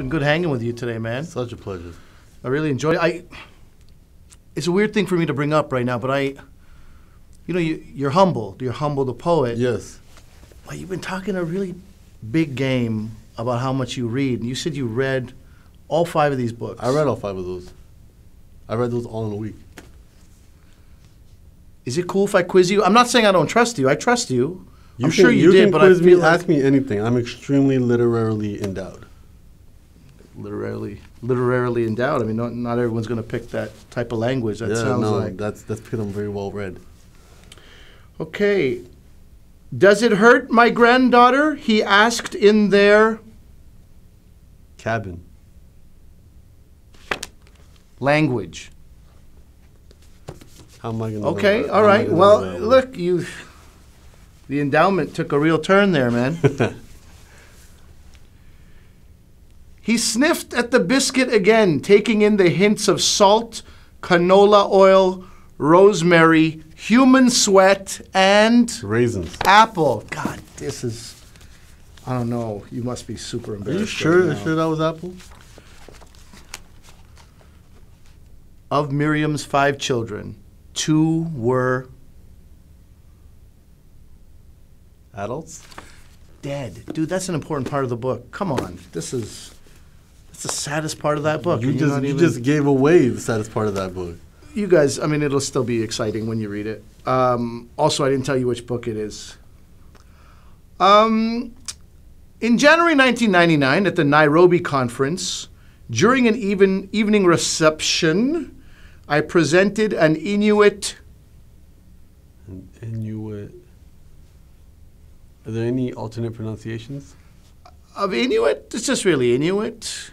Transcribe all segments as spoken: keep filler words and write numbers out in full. been good hanging with you today, man. Such a pleasure. I really enjoyed it. I, it's a weird thing for me to bring up right now, but I, you know, you, you're humble. You're humble, the poet. Yes. But you've been talking a really big game about how much you read. And you said you read all five of these books. I read all five of those. I read those all in a week. Is it cool if I quiz you? I'm not saying I don't trust you. I trust you. you I'm can, sure you, you did, can but quiz I feel me, like ask me anything. I'm extremely literarily endowed. Literarily, literarily endowed. I mean, not, not everyone's going to pick that type of language. That yeah, sounds no, like that's that's because I'm very well read. Okay. Does it hurt my granddaughter? He asked in their cabin. Language. How am I going to? Okay, all right. Well, look, you. The endowment took a real turn there, man. He sniffed at the biscuit again, taking in the hints of salt, canola oil, rosemary, human sweat, and raisins. Apple. God, this is. I don't know. You must be super embarrassed. Are you sure? Right now. Sure that was apple? Of Miriam's five children, two were adults. Dead. Dude, that's an important part of the book. Come on. This is that's the saddest part of that book. You, just, you even, just gave away the saddest part of that book. You guys, I mean, it'll still be exciting when you read it. Um, also, I didn't tell you which book it is. Um, in January nineteen ninety-nine, at the Nairobi Conference, during an even, evening reception, I presented an Inuit. An Inuit. Are there any alternate pronunciations? Of Inuit? It's just really Inuit.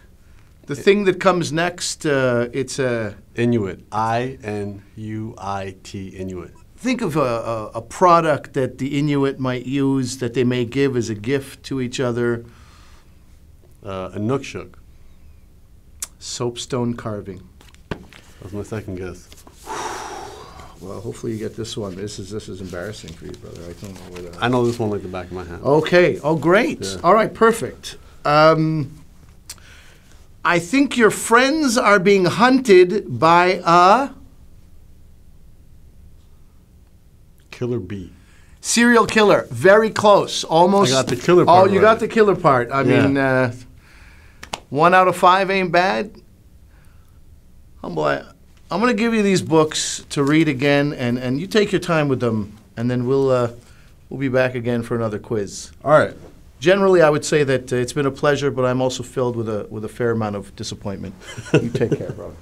The it, thing that comes next, uh, it's a... Inuit. I N U I T, Inuit. Think of a, a, a product that the Inuit might use that they may give as a gift to each other. Uh, a Nukshuk. Soapstone carving. That was my second guess. Well, hopefully you get this one. This is this is embarrassing for you, brother. I don't know where that. I know this one like the back of my hand. Okay. Oh, great. Yeah. All right. Perfect. Um, I think your friends are being hunted by a killer bee. Serial killer. Very close. Almost. I got the killer part. Oh, you right. got the killer part. I yeah. mean, uh, one out of five ain't bad. Humble. I, I'm going to give you these books to read again, and, and you take your time with them, and then we'll, uh, we'll be back again for another quiz. All right. Generally, I would say that uh, it's been a pleasure, but I'm also filled with a, with a fair amount of disappointment. You take care, brother.